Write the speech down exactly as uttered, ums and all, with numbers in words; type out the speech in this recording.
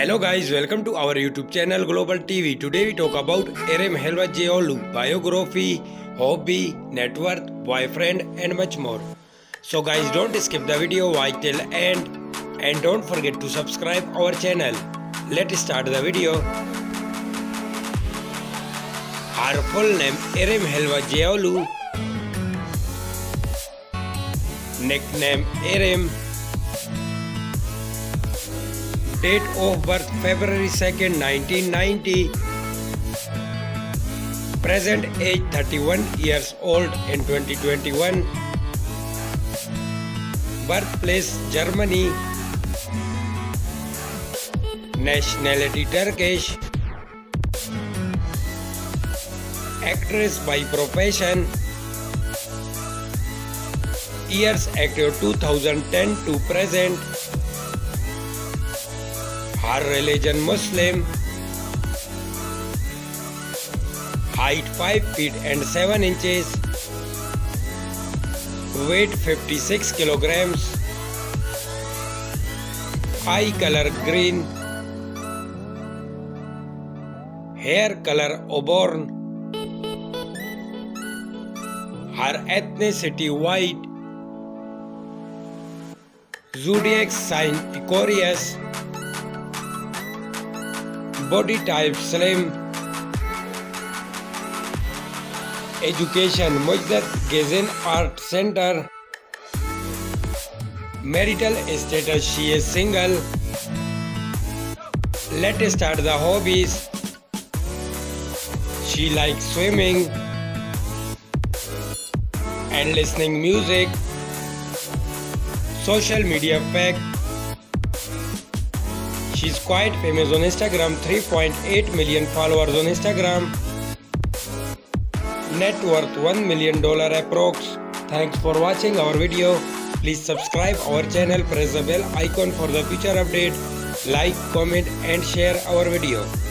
Hello guys, welcome to our YouTube channel Global T V. Today we talk about İrem Helvacıoğlu, biography, hobby, net worth, boyfriend and much more. So guys, don't skip the video, watch till end and don't forget to subscribe our channel. Let's start the video. Her full name İrem Helvacıoğlu, nickname İrem. Date of birth February second nineteen ninety. Present age thirty-one years old in twenty twenty-one. Birthplace Germany. Nationality Turkish. Actress by profession. Years active two thousand ten to present. Her religion Muslim. Height five feet and seven inches. Weight fifty-six kilograms. Eye color green. Hair color auburn. Her ethnicity white. Zodiac sign Aquarius. Body type slim. Education Müjdat Gezen Art Center. Marital status, she is single. Let's start the hobbies. She likes swimming and listening music. Social media fact. She's quite famous on Instagram, three point eight million followers on Instagram. Net worth one million dollar approx. Thanks for watching our video. Please subscribe our channel, press the bell icon for the future update. Like, comment and share our video.